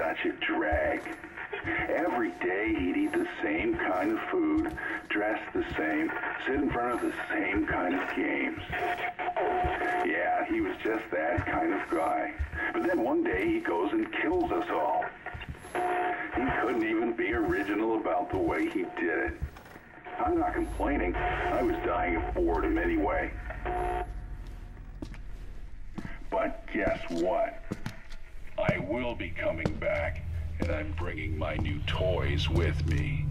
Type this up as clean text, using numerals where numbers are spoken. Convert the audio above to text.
such a drag. Every day he'd eat the same kind of food, dress the same, sit in front of the same kind of games. Yeah, he was just that kind of guy. But then one day he goes and kills us all. He couldn't even be original about the way he did it. I'm not complaining. I was dying of boredom anyway. But guess what? I will be coming back, and I'm bringing my new toys with me.